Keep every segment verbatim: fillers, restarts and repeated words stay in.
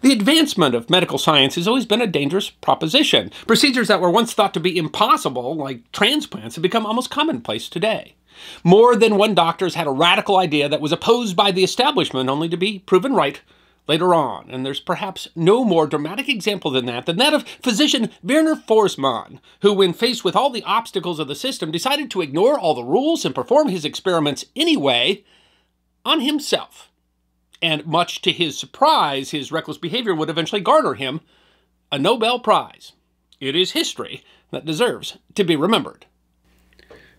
The advancement of medical science has always been a dangerous proposition. Procedures that were once thought to be impossible, like transplants, have become almost commonplace today. More than one doctor has had a radical idea that was opposed by the establishment only to be proven right later on, and there's perhaps no more dramatic example than that than that of physician Werner Forssmann, who, when faced with all the obstacles of the system, decided to ignore all the rules and perform his experiments anyway on himself. And much to his surprise, his reckless behavior would eventually garner him a Nobel Prize. It is history that deserves to be remembered.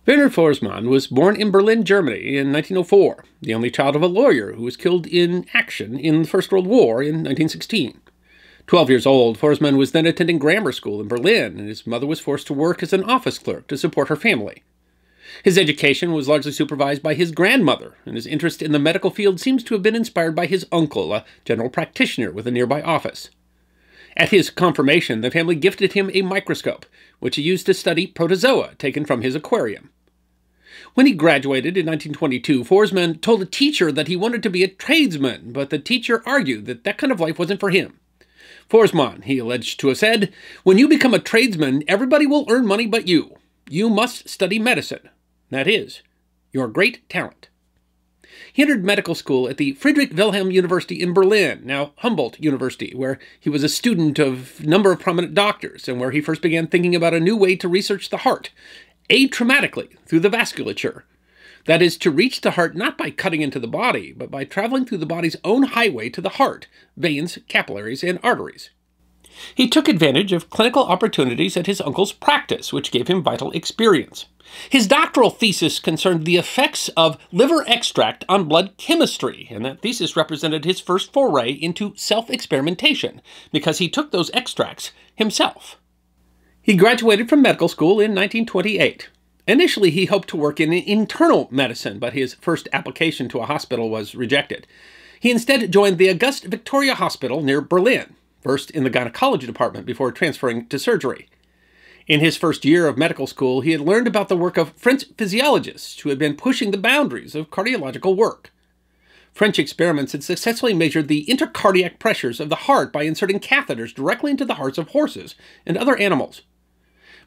Werner Forssmann was born in Berlin, Germany in nineteen oh four, the only child of a lawyer who was killed in action in the First World War in nineteen sixteen. Twelve years old, Forssmann was then attending grammar school in Berlin, and his mother was forced to work as an office clerk to support her family. His education was largely supervised by his grandmother, and his interest in the medical field seems to have been inspired by his uncle, a general practitioner with a nearby office. At his confirmation, the family gifted him a microscope, which he used to study protozoa taken from his aquarium. When he graduated in nineteen twenty-two, Forssmann told a teacher that he wanted to be a tradesman, but the teacher argued that that kind of life wasn't for him. Forssmann, he alleged to have said, "When you become a tradesman, everybody will earn money but you. You must study medicine. That is, your great talent." He entered medical school at the Friedrich Wilhelm University in Berlin, now Humboldt University, where he was a student of a number of prominent doctors, and where he first began thinking about a new way to research the heart, atraumatically, through the vasculature. That is, to reach the heart not by cutting into the body, but by traveling through the body's own highway to the heart, veins, capillaries, and arteries. He took advantage of clinical opportunities at his uncle's practice, which gave him vital experience. His doctoral thesis concerned the effects of liver extract on blood chemistry, and that thesis represented his first foray into self-experimentation, because he took those extracts himself. He graduated from medical school in nineteen twenty-eight. Initially, he hoped to work in internal medicine, but his first application to a hospital was rejected. He instead joined the Augusta Victoria Hospital near Berlin, first in the gynecology department before transferring to surgery. In his first year of medical school, he had learned about the work of French physiologists who had been pushing the boundaries of cardiological work. French experiments had successfully measured the intercardiac pressures of the heart by inserting catheters directly into the hearts of horses and other animals.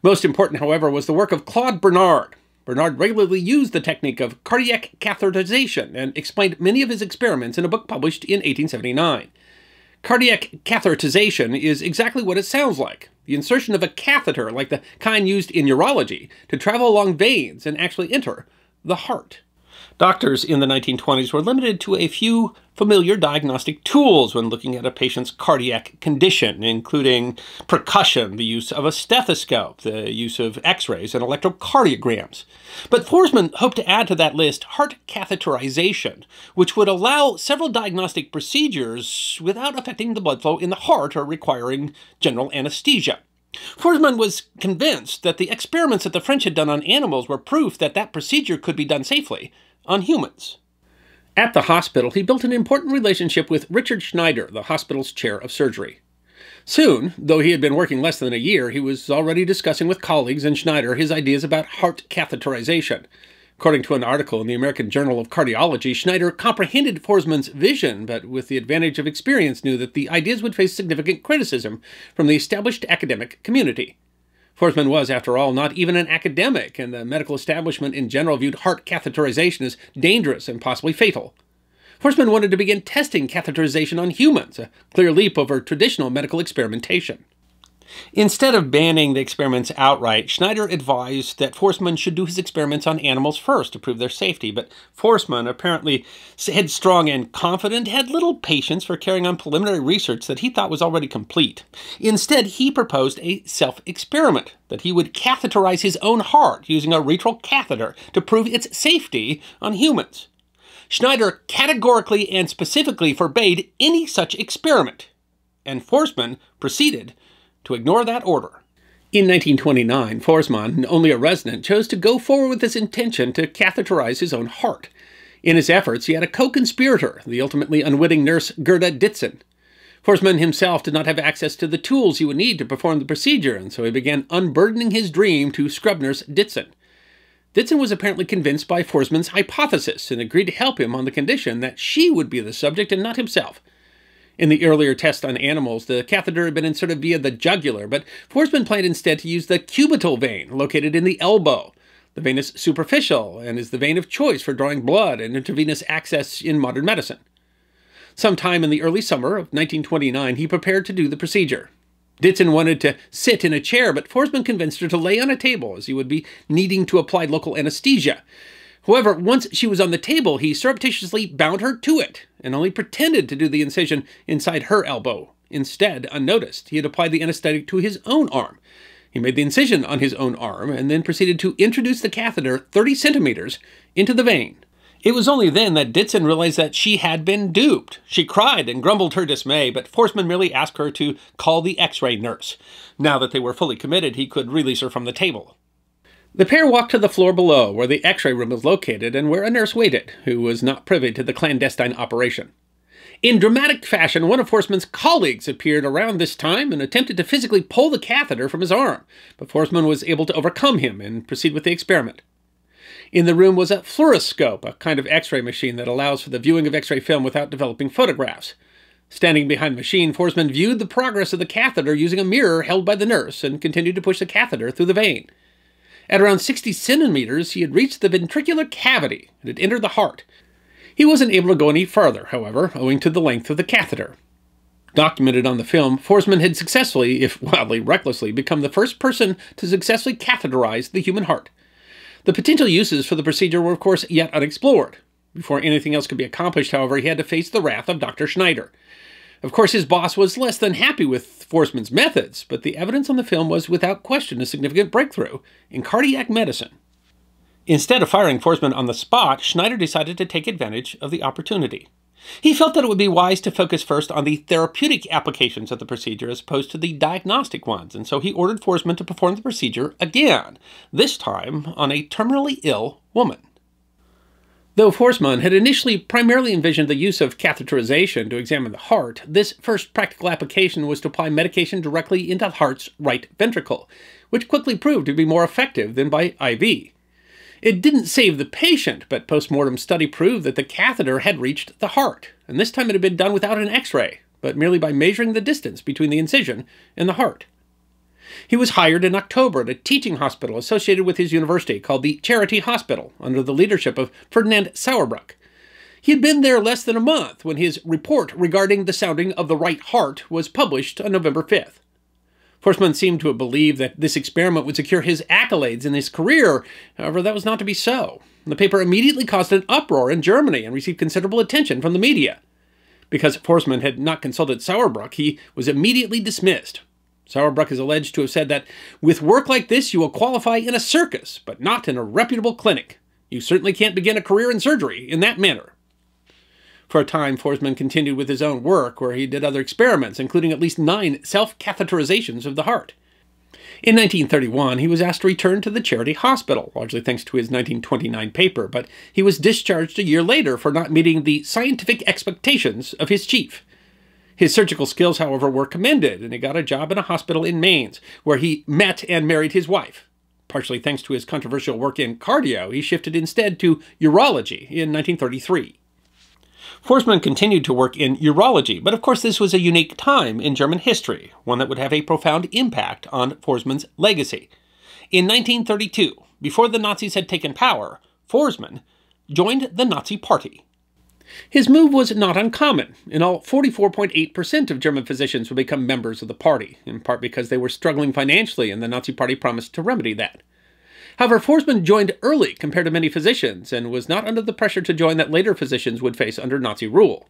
Most important, however, was the work of Claude Bernard. Bernard regularly used the technique of cardiac catheterization and explained many of his experiments in a book published in eighteen seventy-nine. Cardiac catheterization is exactly what it sounds like, the insertion of a catheter like the kind used in urology to travel along veins and actually enter the heart. Doctors in the nineteen twenties were limited to a few familiar diagnostic tools when looking at a patient's cardiac condition, including percussion, the use of a stethoscope, the use of x-rays, and electrocardiograms. But Forssmann hoped to add to that list heart catheterization, which would allow several diagnostic procedures without affecting the blood flow in the heart or requiring general anesthesia. Forssmann was convinced that the experiments that the French had done on animals were proof that that procedure could be done safely on humans. At the hospital, he built an important relationship with Richard Schneider, the hospital's chair of surgery. Soon, though he had been working less than a year, he was already discussing with colleagues and Schneider his ideas about heart catheterization. According to an article in the American Journal of Cardiology, Schneider comprehended Forssmann's vision, but with the advantage of experience knew that the ideas would face significant criticism from the established academic community. Forssmann was, after all, not even an academic, and the medical establishment in general viewed heart catheterization as dangerous and possibly fatal. Forssmann wanted to begin testing catheterization on humans, a clear leap over traditional medical experimentation. Instead of banning the experiments outright, Schneider advised that Forssmann should do his experiments on animals first to prove their safety, but Forssmann, apparently headstrong and confident, had little patience for carrying on preliminary research that he thought was already complete. Instead, he proposed a self-experiment, that he would catheterize his own heart using a retral catheter to prove its safety on humans. Schneider categorically and specifically forbade any such experiment, and Forssmann proceeded to ignore that order. In nineteen twenty-nine, Forssmann, only a resident, chose to go forward with his intention to catheterize his own heart. In his efforts, he had a co-conspirator, the ultimately unwitting nurse Gerda Ditzen. Forssmann himself did not have access to the tools he would need to perform the procedure, and so he began unburdening his dream to scrub nurse Ditzen. Ditzen was apparently convinced by Forssmann's hypothesis and agreed to help him on the condition that she would be the subject and not himself. In the earlier test on animals, the catheter had been inserted via the jugular, but Forssmann planned instead to use the cubital vein, located in the elbow. The vein is superficial and is the vein of choice for drawing blood and intravenous access in modern medicine. Sometime in the early summer of nineteen twenty-nine, he prepared to do the procedure. Ditzen wanted to sit in a chair, but Forssmann convinced her to lay on a table, as he would be needing to apply local anesthesia. However, once she was on the table, he surreptitiously bound her to it, and only pretended to do the incision inside her elbow. Instead, unnoticed, he had applied the anesthetic to his own arm. He made the incision on his own arm, and then proceeded to introduce the catheter thirty centimeters into the vein. It was only then that Ditzen realized that she had been duped. She cried and grumbled her dismay, but Forssmann merely asked her to call the x-ray nurse. Now that they were fully committed, he could release her from the table. The pair walked to the floor below, where the x-ray room was located and where a nurse waited, who was not privy to the clandestine operation. In dramatic fashion, one of Forssmann's colleagues appeared around this time and attempted to physically pull the catheter from his arm, but Forssmann was able to overcome him and proceed with the experiment. In the room was a fluoroscope, a kind of x-ray machine that allows for the viewing of x-ray film without developing photographs. Standing behind the machine, Forssmann viewed the progress of the catheter using a mirror held by the nurse and continued to push the catheter through the vein. At around sixty centimeters, he had reached the ventricular cavity and had entered the heart. He wasn't able to go any further, however, owing to the length of the catheter. Documented on the film, Forssmann had successfully, if wildly recklessly, become the first person to successfully catheterize the human heart. The potential uses for the procedure were, of course, yet unexplored. Before anything else could be accomplished, however, he had to face the wrath of Doctor Schneider. Of course, his boss was less than happy with Forssmann's methods, but the evidence on the film was without question a significant breakthrough in cardiac medicine. Instead of firing Forssmann on the spot, Schneider decided to take advantage of the opportunity. He felt that it would be wise to focus first on the therapeutic applications of the procedure as opposed to the diagnostic ones, and so he ordered Forssmann to perform the procedure again, this time on a terminally ill woman. Though Forssmann had initially primarily envisioned the use of catheterization to examine the heart, this first practical application was to apply medication directly into the heart's right ventricle, which quickly proved to be more effective than by I V. It didn't save the patient, but post-mortem study proved that the catheter had reached the heart, and this time it had been done without an x-ray, but merely by measuring the distance between the incision and the heart. He was hired in October at a teaching hospital associated with his university called the Charity Hospital, under the leadership of Ferdinand Sauerbruch. He had been there less than a month when his report regarding the sounding of the right heart was published on November fifth. Forssmann seemed to have believed that this experiment would secure his accolades in his career. However, that was not to be so. The paper immediately caused an uproar in Germany and received considerable attention from the media. Because Forssmann had not consulted Sauerbruch, he was immediately dismissed. Sauerbruch is alleged to have said that, "With work like this, you will qualify in a circus, but not in a reputable clinic. You certainly can't begin a career in surgery in that manner." For a time, Forssmann continued with his own work, where he did other experiments, including at least nine self-catheterizations of the heart. In nineteen thirty-one, he was asked to return to the Charity Hospital, largely thanks to his nineteen twenty-nine paper, but he was discharged a year later for not meeting the scientific expectations of his chief. His surgical skills, however, were commended, and he got a job in a hospital in Mainz, where he met and married his wife. Partially thanks to his controversial work in cardio, he shifted instead to urology in nineteen thirty-three. Forssmann continued to work in urology, but of course this was a unique time in German history, one that would have a profound impact on Forssmann's legacy. In nineteen thirty-two, before the Nazis had taken power, Forssmann joined the Nazi Party. His move was not uncommon. In all, forty-four point eight percent of German physicians would become members of the party, in part because they were struggling financially and the Nazi Party promised to remedy that. However, Forssmann joined early compared to many physicians, and was not under the pressure to join that later physicians would face under Nazi rule.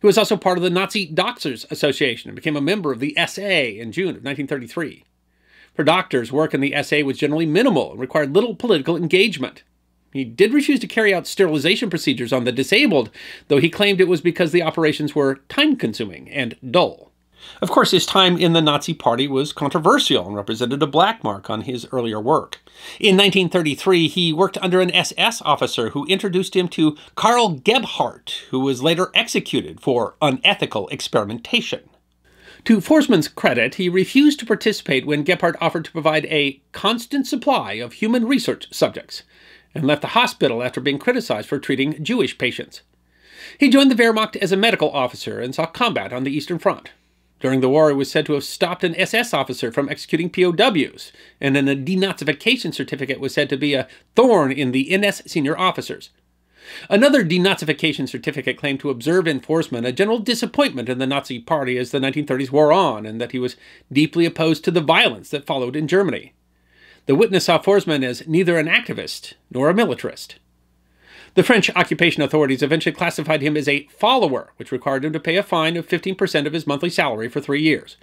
He was also part of the Nazi Doctors' Association and became a member of the S A in June of nineteen thirty-three. For doctors, work in the S A was generally minimal and required little political engagement. He did refuse to carry out sterilization procedures on the disabled, though he claimed it was because the operations were time-consuming and dull. Of course, his time in the Nazi Party was controversial and represented a black mark on his earlier work. In nineteen thirty-three, he worked under an S S officer who introduced him to Karl Gebhardt, who was later executed for unethical experimentation. To Forssmann's credit, he refused to participate when Gebhardt offered to provide a constant supply of human research subjects, and left the hospital after being criticized for treating Jewish patients. He joined the Wehrmacht as a medical officer and saw combat on the Eastern Front. During the war, he was said to have stopped an S S officer from executing P O Ws, and then a denazification certificate was said to be a thorn in the N S senior officers. Another denazification certificate claimed to observe in Forssmann a general disappointment in the Nazi Party as the nineteen thirties wore on, and that he was deeply opposed to the violence that followed in Germany. The witness saw Forssmann as neither an activist nor a militarist. The French occupation authorities eventually classified him as a follower, which required him to pay a fine of fifteen percent of his monthly salary for three years.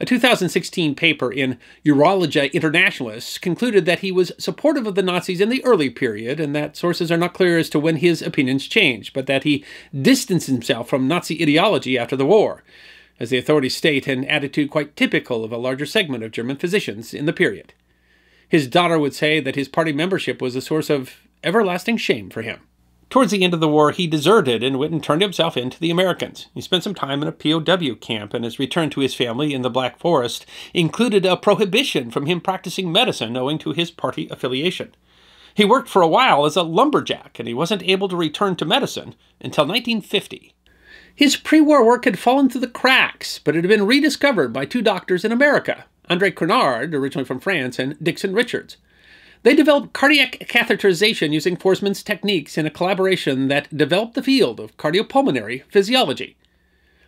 A two thousand sixteen paper in Urologia Internationalis concluded that he was supportive of the Nazis in the early period, and that sources are not clear as to when his opinions changed, but that he distanced himself from Nazi ideology after the war, as the authorities state, an attitude quite typical of a larger segment of German physicians in the period. His daughter would say that his party membership was a source of everlasting shame for him. Towards the end of the war, he deserted and went and turned himself in to the Americans. He spent some time in a P O W camp, and his return to his family in the Black Forest included a prohibition from him practicing medicine owing to his party affiliation. He worked for a while as a lumberjack, and he wasn't able to return to medicine until nineteen fifty. His pre-war work had fallen through the cracks, but it had been rediscovered by two doctors in America, André Cournand, originally from France, and Dixon Richards. They developed cardiac catheterization using Forssmann's techniques in a collaboration that developed the field of cardiopulmonary physiology.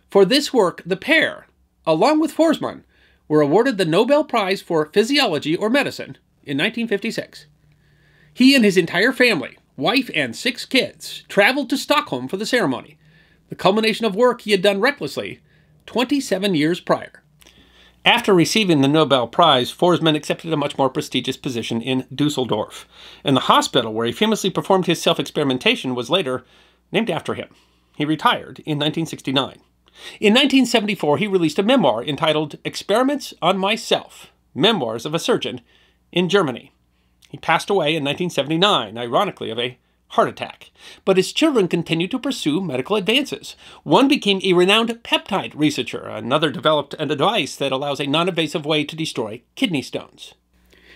For this work, the pair, along with Forssmann, were awarded the Nobel Prize for Physiology or Medicine in nineteen fifty-six. He and his entire family, wife and six kids, traveled to Stockholm for the ceremony, the culmination of work he had done recklessly twenty-seven years prior. After receiving the Nobel Prize, Forssmann accepted a much more prestigious position in Düsseldorf, and the hospital where he famously performed his self-experimentation was later named after him. He retired in nineteen sixty-nine. In nineteen seventy-four, he released a memoir entitled Experiments on Myself, Memoirs of a Surgeon in Germany. He passed away in nineteen seventy-nine, ironically of a heart attack, but his children continued to pursue medical advances. One became a renowned peptide researcher. Another developed a device that allows a non-invasive way to destroy kidney stones.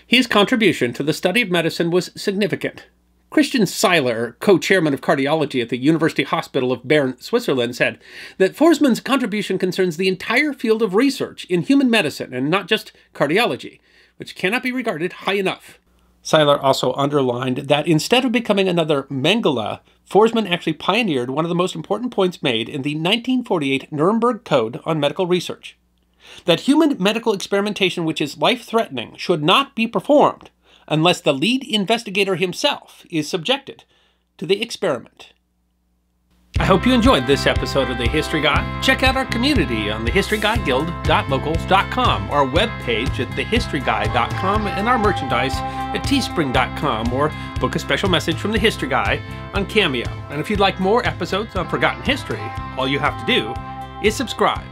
His contribution to the study of medicine was significant. Christian Seiler, co-chairman of cardiology at the University Hospital of Bern, Switzerland, said that Forssmann's contribution concerns the entire field of research in human medicine and not just cardiology, which cannot be regarded high enough. Seiler also underlined that instead of becoming another Mengele, Forssmann actually pioneered one of the most important points made in the nineteen forty-eight Nuremberg Code on medical research, that human medical experimentation which is life-threatening should not be performed unless the lead investigator himself is subjected to the experiment. I hope you enjoyed this episode of The History Guy. Check out our community on the history guy guild dot locals dot com, our webpage at the history guy dot com, and our merchandise at teespring dot com, or book a special message from The History Guy on Cameo. And if you'd like more episodes on forgotten history, all you have to do is subscribe.